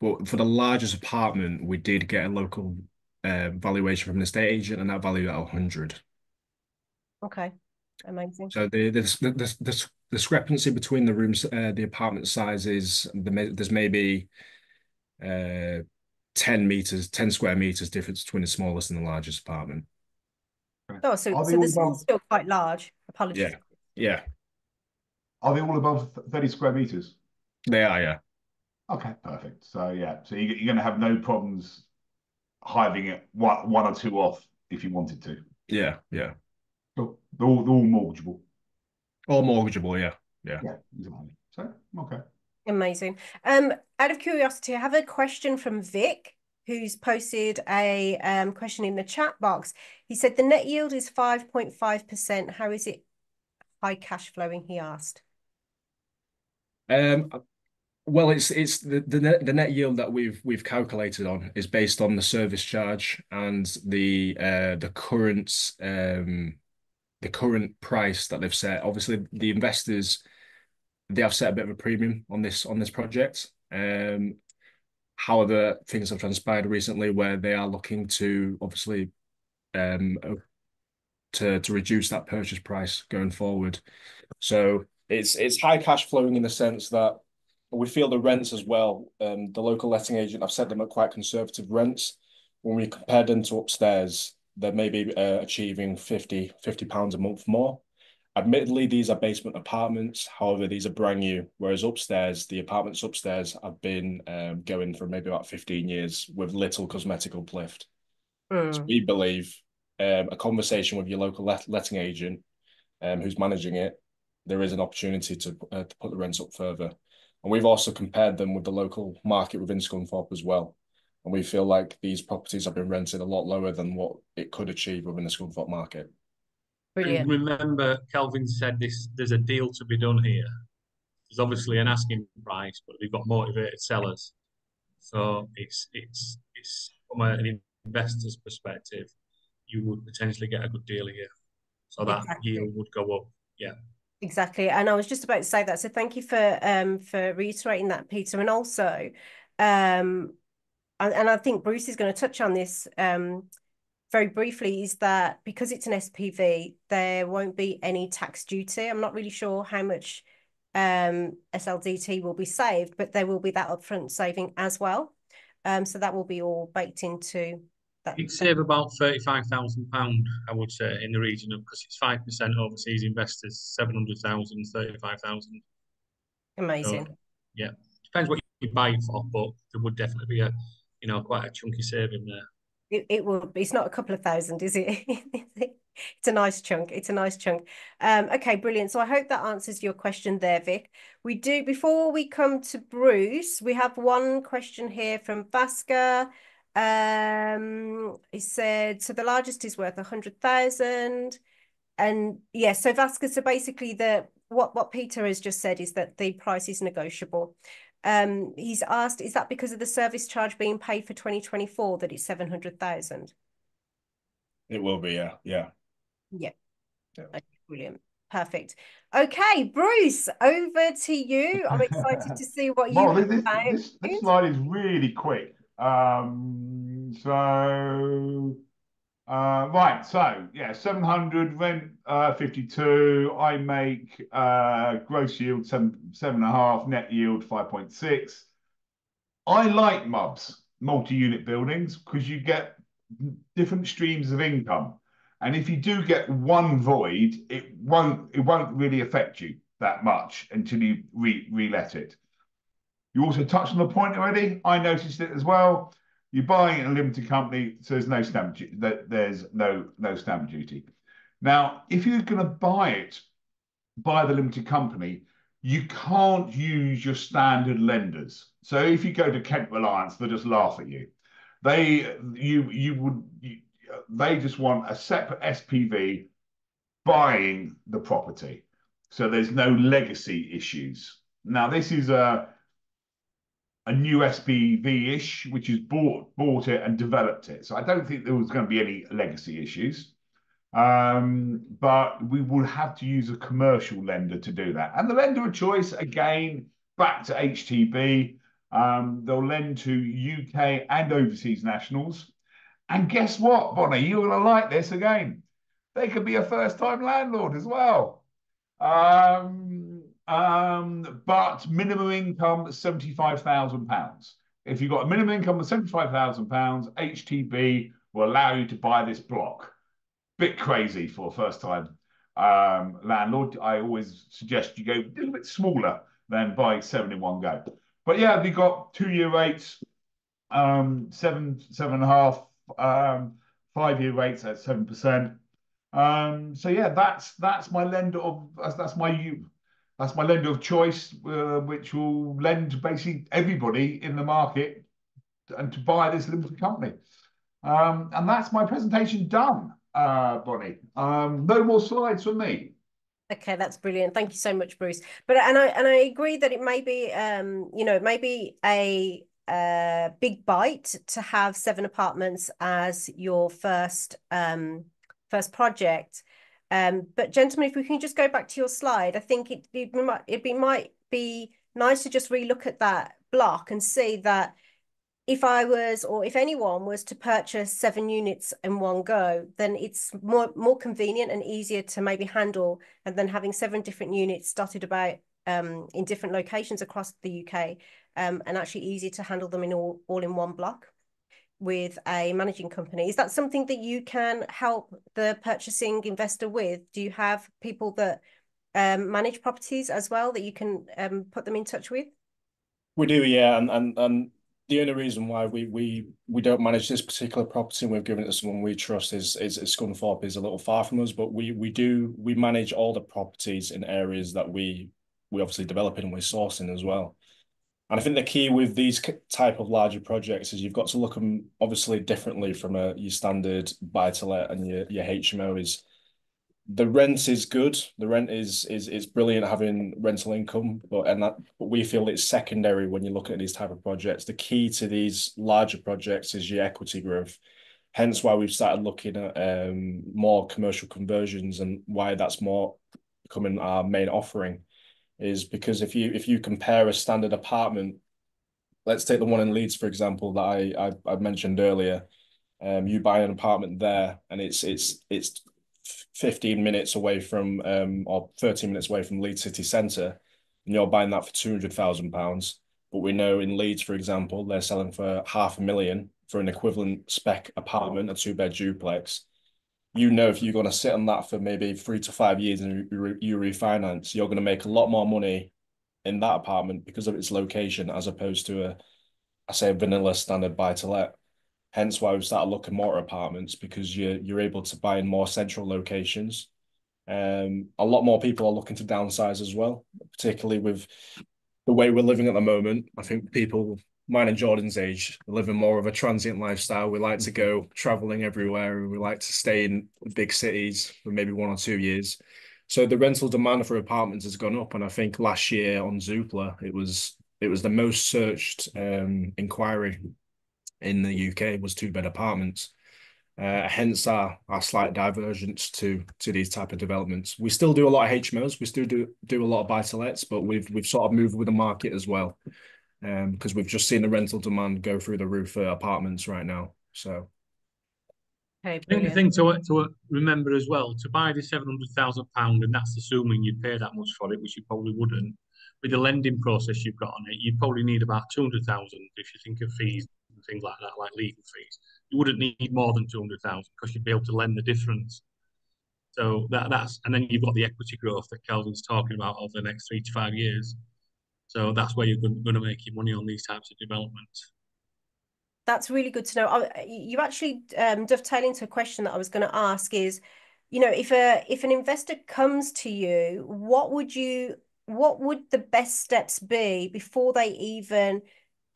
but for the largest apartment, we did get a local uh, valuation from an estate agent, and that valued at one hundred. Okay, amazing. So the the the, the, the discrepancy between the rooms, uh, the apartment sizes, the, there's maybe uh, ten meters, ten square meters difference between the smallest and the largest apartment. Oh, so, so this is still quite large. Apologies. Yeah. Yeah. Are they all above thirty square meters? They are, yeah. Okay, perfect. So, yeah, so you, you're going to have no problems hiving it one, one or two off if you wanted to. Yeah, yeah. So they're all, they're all mortgageable. All mortgageable, yeah. Yeah. Yeah, exactly. So, okay. Amazing. Um, out of curiosity, I have a question from Vic, who's posted a um, question in the chat box. He said, the net yield is five point five percent. How is it high cash flowing, he asked. Um, well, it's it's the, the, net, the net yield that we've we've calculated on is based on the service charge and the uh, the current um, the current price that they've set. Obviously, the investors, they have set a bit of a premium on this on this project. Um, However, things have transpired recently where they are looking to obviously um, to to reduce that purchase price going forward. So it's it's high cash flowing in the sense that we feel the rents as well. Um, the local letting agent, I've said them at quite conservative rents. When we compare them to upstairs, they're maybe uh, achieving fifty pounds a month more. Admittedly, these are basement apartments. However, these are brand new, whereas upstairs, the apartments upstairs have been um, going for maybe about fifteen years with little cosmetic uplift. Mm. So we believe um, a conversation with your local let letting agent um, who's managing it, there is an opportunity to, uh, to put the rents up further. And we've also compared them with the local market within Scunthorpe as well. And we feel like these properties have been rented a lot lower than what it could achieve within the Scunthorpe market. Brilliant. And remember, Kelvin said this, there's a deal to be done here. There's obviously an asking price, but we've got motivated sellers. So it's it's it's from an investor's perspective, you would potentially get a good deal here. So that exactly. Yield would go up. Yeah. Exactly. And I was just about to say that. So thank you for um for reiterating that, Peter. And also, um, and, and I think Bruce is going to touch on this um very briefly, is that because it's an S P V, there won't be any tax duty. I'm not really sure how much um S L D T will be saved, but there will be that upfront saving as well. Um, so that will be all baked into that. You'd save about thirty-five thousand pounds, I would say, in the region of, because it's five percent overseas investors, seven hundred thousand, thirty-five thousand. Amazing. So, yeah. Depends what you buy it for, but there would definitely be a, you know, quite a chunky saving there. It, it will. It's not a couple of thousand, is it? It's a nice chunk. It's a nice chunk. Um, okay, brilliant. So I hope that answers your question there, Vic. We do. Before we come to Bruce, we have one question here from Vasca. Um, he said, so the largest is worth a hundred thousand, and yeah. So Vasca. So basically, the what what Peter has just said is that the price is negotiable. Um, he's asked, is that because of the service charge being paid for twenty twenty-four that it's seven hundred thousand? It will be, yeah. Yeah. Yeah. yeah. Okay, brilliant. Perfect. Okay, Bruce, over to you. I'm excited to see what you well, this, found. This, this slide is really quick. Um, so, uh, right. So, yeah, seven hundred, rent uh, fifty-two. I make uh, gross yield seven, seven and a half, net yield five point six. I like M U B S, multi-unit buildings, because you get different streams of income, and if you do get one void, it won't it won't really affect you that much until you re re-let it. You also touched on the point already. I noticed it as well. You're buying a limited company, so there's no stamp duty. There's no no stamp duty. Now, if you're going to buy it by the limited company, you can't use your standard lenders. So if you go to Kent Reliance, they'll just laugh at you. They you you would you, they just want a separate S P V buying the property, so there's no legacy issues. Now this is a a new S P V ish, which is bought bought it and developed it. So I don't think there was going to be any legacy issues, um, but we would have to use a commercial lender to do that. And the lender of choice, again, back to H T B. Um, they'll lend to U K and overseas nationals. And guess what, Bonnie? You're going to like this again. They could be a first-time landlord as well. Um, um, but minimum income is seventy-five thousand pounds. If you've got a minimum income of seventy-five thousand pounds, H T B will allow you to buy this block. Bit crazy for a first-time um, landlord. I always suggest you go a little bit smaller than buy seven in one go. But yeah, we got two-year rates, um, seven, seven and a half, um, five-year rates at seven percent. Um, so yeah, that's that's my lender of that's, that's my that's my lender of choice, uh, which will lend to basically everybody in the market and to buy this limited company. Um, and that's my presentation done, uh, Bonnie. Um, no more slides from me. Okay, that's brilliant. Thank you so much, Bruce. But and I and I agree that it may be, um, you know, it may be a, a big bite to have seven apartments as your first um first project. Um, but gentlemen, if we can just go back to your slide, I think it it might it be might be nice to just relook at that block and see that if I was, or if anyone was to purchase seven units in one go, then it's more, more convenient and easier to maybe handle. And then having seven different units dotted about um, in different locations across the U K, um, and actually easier to handle them in all, all in one block with a managing company. Is that something that you can help the purchasing investor with? Do you have people that um, manage properties as well that you can um, put them in touch with? We do, yeah. And, and, and... The only reason why we we we don't manage this particular property and we've given it to someone we trust is is, is Scunthorpe is a little far from us, but we we do we manage all the properties in areas that we we obviously developing and we're sourcing as well. And I think the key with these type of larger projects is you've got to look at them obviously differently from a your standard buy to let and your your H M O. Is the rent is good, the rent is is is brilliant having rental income, but and that but we feel it's secondary when you look at these type of projects. The key to these larger projects is your equity growth, hence why we've started looking at um more commercial conversions and why that's more becoming our main offering, is because if you if you compare a standard apartment, let's take the one in Leeds, for example, that I I, I mentioned earlier. Um, you buy an apartment there, and it's it's it's fifteen minutes away from um or thirteen minutes away from Leeds city centre, and you're buying that for two hundred thousand pounds. But we know in Leeds, for example, they're selling for half a million for an equivalent spec apartment, a two-bed duplex. You know, if you're going to sit on that for maybe three to five years and you refinance, you're going to make a lot more money in that apartment because of its location, as opposed to a, I say, a vanilla standard buy-to-let. Hence why we've started looking more at apartments, because you're, you're able to buy in more central locations. Um, a lot more people are looking to downsize as well, particularly with the way we're living at the moment. I think people, mine and Jordan's age, are living more of a transient lifestyle. We like to go traveling everywhere, and we like to stay in big cities for maybe one or two years. So the rental demand for apartments has gone up, and I think last year on Zoopla, it was it was the most searched um, inquiry in the U K was two bed apartments. Uh, hence our our slight divergence to to these type of developments. We still do a lot of H M Os. We still do do a lot of buy-to-lets, but we've we've sort of moved with the market as well, because um, we've just seen the rental demand go through the roof for apartments right now. So okay, I think the thing to, to remember as well, to buy the seven hundred thousand pounds, and that's assuming you'd pay that much for it, which you probably wouldn't, with the lending process you've got on it, you'd probably need about two hundred thousand pounds if you think of fees and things like that, like legal fees. You wouldn't need more than two hundred thousand pounds because you'd be able to lend the difference. So that that's, and then you've got the equity growth that Kelvin's talking about over the next three to five years. So that's where you're going to make your money on these types of developments. That's really good to know. You actually um, dovetail into a question that I was going to ask is, you know, if a if an investor comes to you, what would you, what would the best steps be before they even,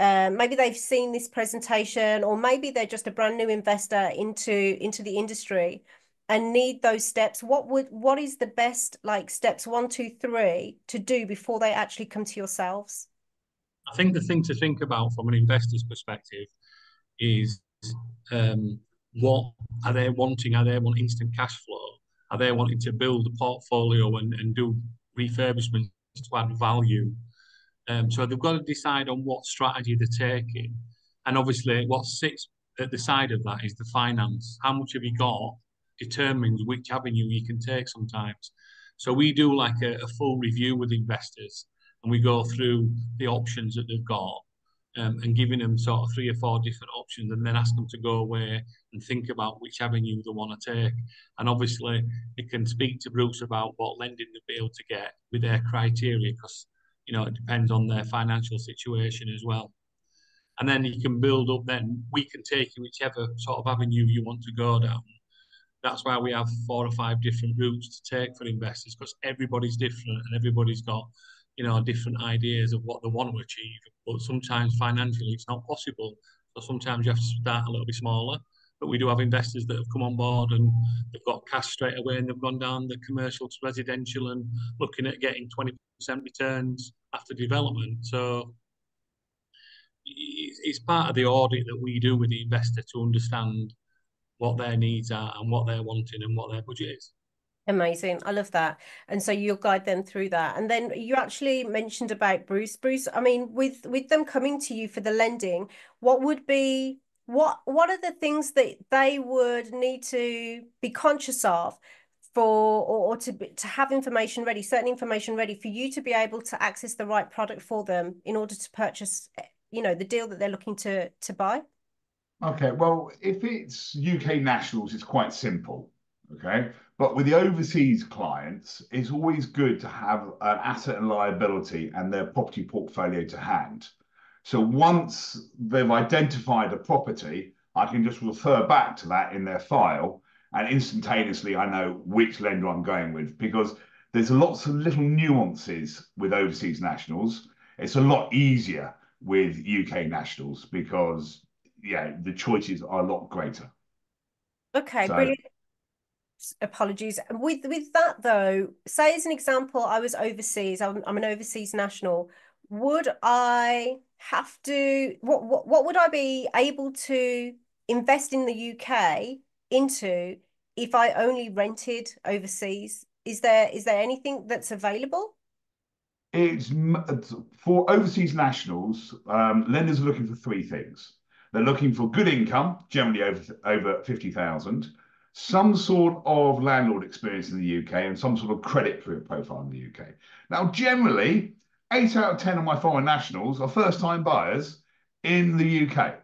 um, maybe they've seen this presentation, or maybe they're just a brand new investor into into the industry and need those steps? What would, what is the best, like, steps one, two, three to do before they actually come to yourselves? I think the thing to think about from an investor's perspective is um, what are they wanting? Are they wanting instant cash flow? Are they wanting to build a portfolio and, and do refurbishments to add value? Um, so they've got to decide on what strategy they're taking. And obviously what sits at the side of that is the finance. How much have you got determines which avenue you can take sometimes. So we do like a, a full review with investors, and we go through the options that they've got, um, and giving them sort of three or four different options, and then ask them to go away and think about which avenue they want to take. And obviously they can speak to Bruce about what lending they'll be able to get with their criteria, because, you know, it depends on their financial situation as well. And then you can build up, then we can take you whichever sort of avenue you want to go down. That's why we have four or five different routes to take for investors, because everybody's different and everybody's got, you know, different ideas of what they want to achieve. But sometimes financially it's not possible. So sometimes you have to start a little bit smaller. But we do have investors that have come on board and they've got cash straight away, and they've gone down the commercial to residential and looking at getting twenty percent returns after development. So it's part of the audit that we do with the investor to understand what their needs are and what they're wanting and what their budget is. Amazing. I love that. And so you'll guide them through that. And then you actually mentioned about Bruce. Bruce, I mean, with with them coming to you for the lending, what would be, what what are the things that they would need to be conscious of for, or, or to to have information ready, certain information ready for you to be able to access the right product for them in order to purchase, you know, the deal that they're looking to to buy? Okay, well, if it's U K nationals, it's quite simple, okay? But with the overseas clients, it's always good to have an asset and liability and their property portfolio to hand. So once they've identified a property, I can just refer back to that in their file, and instantaneously I know which lender I'm going with, because there's lots of little nuances with overseas nationals. It's a lot easier with U K nationals because, yeah, the choices are a lot greater. Okay, so, brilliant. Apologies. With with that though, say as an example, I was overseas. I'm, I'm an overseas national. Would I have to? What what what would I be able to invest in the U K into if I only rented overseas? Is there is there anything that's available? It's for overseas nationals. Um, lenders are looking for three things. They're looking for good income, generally over over fifty thousand, some sort of landlord experience in the U K, and some sort of credit profile in the U K. Now, generally, eight out of ten of my foreign nationals are first-time buyers in the U K.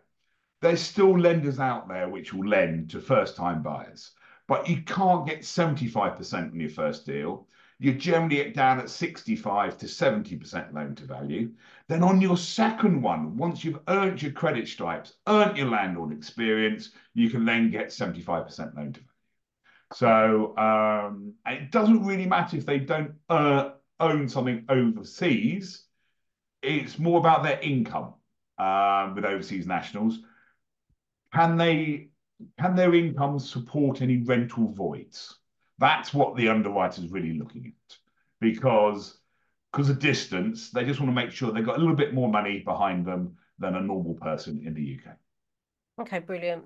There's still lenders out there which will lend to first-time buyers, but you can't get seventy-five percent on your first deal. You're generally down at sixty-five to seventy percent loan to value. Then on your second one, once you've earned your credit stripes, earned your landlord experience, you can then get seventy-five percent loan to value. So um, it doesn't really matter if they don't uh, own something overseas. It's more about their income uh, with overseas nationals. Can they, can their income support any rental voids? That's what the underwriter's really looking at, because because of distance, they just want to make sure they've got a little bit more money behind them than a normal person in the U K. Okay, brilliant.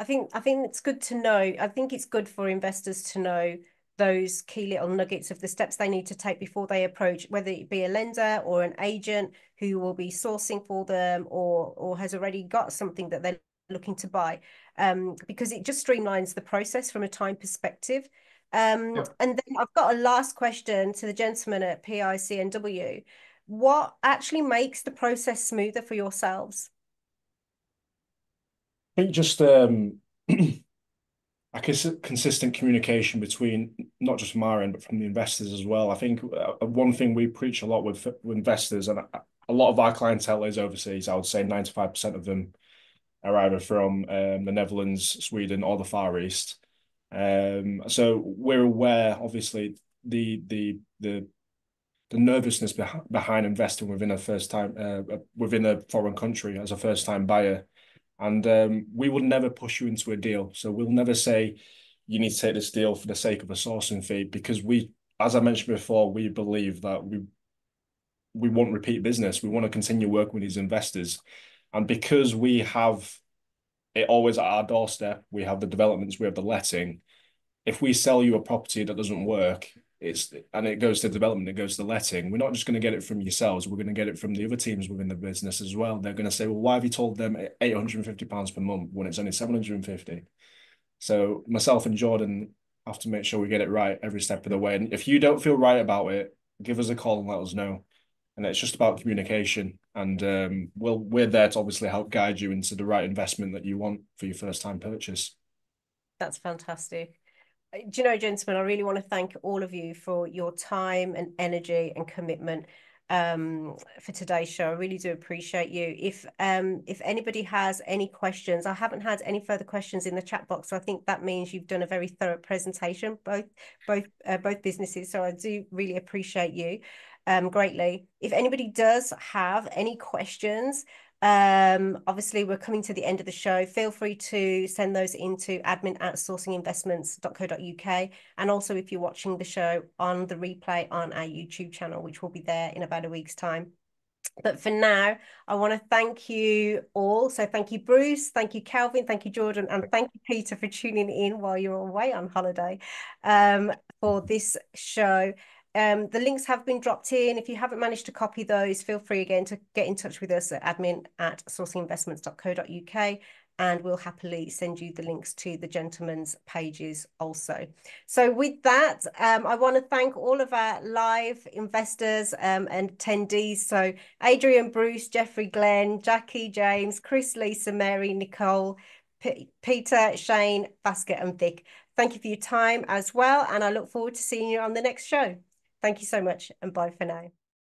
I think I think it's good to know. I think it's good for investors to know those key little nuggets of the steps they need to take before they approach, whether it be a lender or an agent who will be sourcing for them, or or has already got something that they're looking to buy, um, because it just streamlines the process from a time perspective. Um, yeah. And then I've got a last question to the gentleman at P I C N W. What actually makes the process smoother for yourselves? I think just um, a cons consistent communication between not just from our end, but from the investors as well. I think uh, one thing we preach a lot with, with investors, and a lot of our clientele is overseas. I would say ninety-five percent of them are either from um, the Netherlands, Sweden, or the Far East. Um, so we're aware, obviously, the the the, the nervousness beh behind investing within a first time uh, within a foreign country as a first time buyer, and um, we will never push you into a deal. So we'll never say you need to take this deal for the sake of a sourcing fee, because we, as I mentioned before, we believe that we we want repeat business. We want to continue working with these investors, and because we have it always at our doorstep, we have the developments, we have the letting. If we sell you a property that doesn't work, it's and it goes to development, it goes to the letting, we're not just going to get it from yourselves, we're going to get it from the other teams within the business as well. They're going to say, well, why have you told them eight hundred and fifty pounds per month when it's only seven hundred and fifty? So myself and Jordan have to make sure we get it right every step of the way. And if you don't feel right about it, give us a call and let us know. And it's just about communication. And um, we'll, we're there to obviously help guide you into the right investment that you want for your first time purchase. That's fantastic. Do you know, gentlemen, I really want to thank all of you for your time and energy and commitment um, for today's show. I really do appreciate you. If, um, if anybody has any questions, I haven't had any further questions in the chat box. So I think that means you've done a very thorough presentation, both, both, uh, both businesses. So I do really appreciate you. Um, greatly. If anybody does have any questions, um, obviously we're coming to the end of the show. Feel free to send those into admin at sourcing investments dot co dot U K. And also if you're watching the show on the replay on our YouTube channel, which will be there in about a week's time. But for now, I want to thank you all. So thank you, Bruce. Thank you, Kelvin. Thank you, Jordan. And thank you, Peter, for tuning in while you're away on holiday um, for this show. Um, the links have been dropped in. If you haven't managed to copy those, feel free again to get in touch with us at admin at sourcing investments dot co dot U K, and we'll happily send you the links to the gentleman's pages also. So with that, um, I want to thank all of our live investors um, and attendees. So Adrian, Bruce, Jeffrey, Glenn, Jackie, James, Chris, Lisa, Mary, Nicole, P Peter, Shane, Vasca and Vic. Thank you for your time as well, and I look forward to seeing you on the next show. Thank you so much, and bye for now.